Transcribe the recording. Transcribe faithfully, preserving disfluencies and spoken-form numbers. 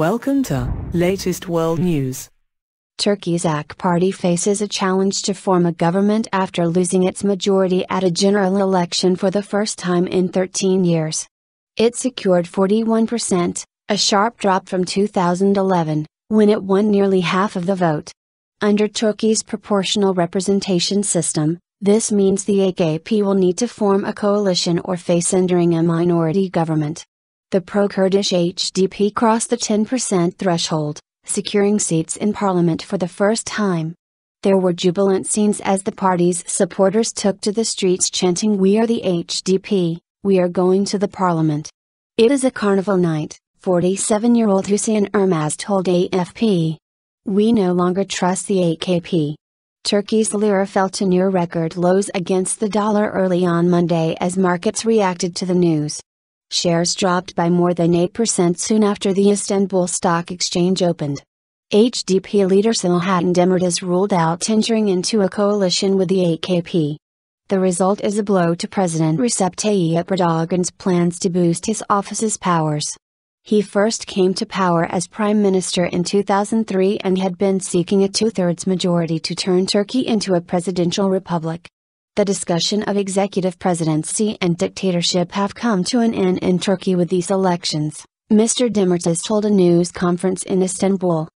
Welcome to Latest World News. Turkey's A K P party faces a challenge to form a government after losing its majority at a general election for the first time in thirteen years. It secured forty-one percent, a sharp drop from two thousand eleven, when it won nearly half of the vote. Under Turkey's proportional representation system, this means the A K P will need to form a coalition or face entering a minority government. The pro-Kurdish H D P crossed the ten percent threshold, securing seats in parliament for the first time. There were jubilant scenes as the party's supporters took to the streets chanting "We are the H D P, we are going to the parliament." It is a carnival night, forty-seven-year-old Hüseyin Ermaz told A F P. "We no longer trust the A K P." Turkey's lira fell to near record lows against the dollar early on Monday as markets reacted to the news. Shares dropped by more than eight percent soon after the Istanbul Stock Exchange opened. H D P leader Selahattin Demirtas ruled out entering into a coalition with the A K P. The result is a blow to President Recep Tayyip Erdogan's plans to boost his office's powers. He first came to power as prime minister in two thousand three and had been seeking a two-thirds majority to turn Turkey into a presidential republic. The discussion of executive presidency and dictatorship have come to an end in Turkey with these elections, Mister Demirtas told a news conference in Istanbul.